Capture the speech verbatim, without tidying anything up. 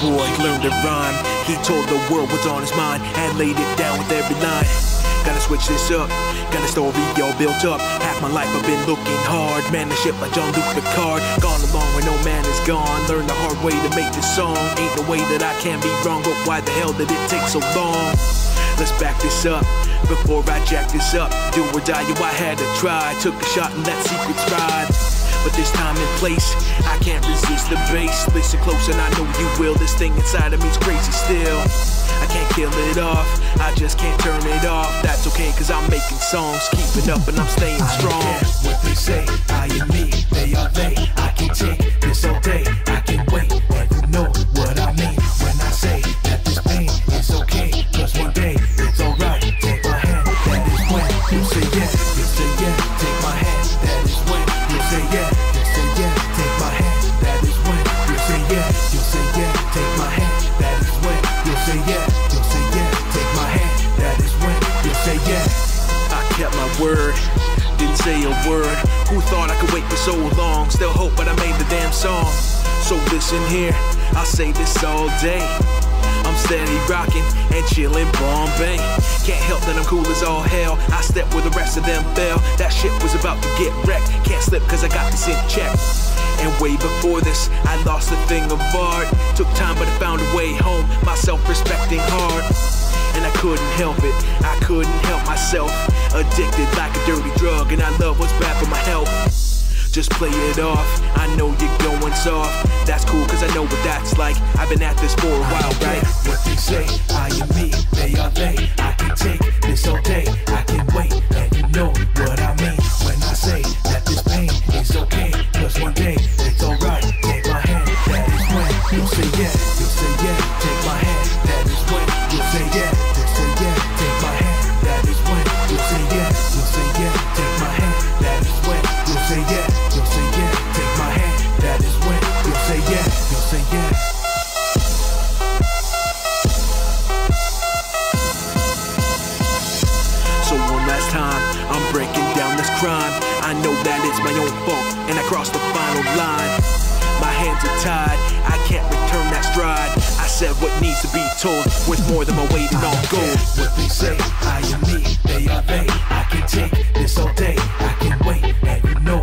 boy learned to rhyme. He told the world what's on his mind and laid it down with every line. Gotta switch this up, got a story all built up. Half my life I've been looking hard. Man, the shit like Jean-Luc Picard. Gone along where no man is gone. Learned the hard way to make this song. Ain't no way that I can be wrong, but why the hell did it take so long? Let's back this up, before I jack this up. Do or die, yo, I had to try. Took a shot and let secrets ride. But this time and place, I can't resist the bass. Listen close and I know you will. This thing inside of me's crazy still. I can't kill it off, I just can't turn it off. That's okay, cause I'm making songs, keeping up and I'm staying strong. I don't care what they say, I am me, they are they. I can take this all day, I can wait. And you know what I mean when I say that this pain is okay. Cause one day, it's alright, take my hand. That is when you say yeah, you say yeah. Take my hand, that is when you say yeah, you say yeah. Take my hand, that is when you say yeah, you say yeah. Take my hand, that is when you say yeah, you say yeah. Take my hand, that is when you say yeah. I kept my word, didn't say a word. Who thought I could wait for so long? Still hope, but I made the damn song. So listen here, I say this all day. I'm steady rockin' and chillin' Bombay. Can't help that I'm cool as all hell. I stepped where the rest of them fell. That shit was about to get wrecked. Can't slip cause I got this in check. And way before this, I lost a thing of art. Took time but I found a way home. My self-respecting heart. And I couldn't help it, I couldn't help myself. Addicted like a dirty drug, and I love what's bad for my health. Just play it off, I know you're going soft. That's cool cause I know what that's like. I've been at this for a while, right? What they say, I am me, they are they. I can take this all day, I can wait. And you know what I mean when I say that this pain is okay. Cause one day, it's alright, take my hand. That is when you say yeah, you say yeah. Take my hand, that is when you say yeah, you say yeah. Take my hand, that is when you say yeah, you say yeah. Take my hand, that is when you say yeah. I'm breaking down this crime. I know that it's my own fault, and I crossed the final line. My hands are tied, I can't return that stride. I said what needs to be told, with more than my weight and all gold. What they say, I am me, they are they. I can take this all day, I can wait, and you know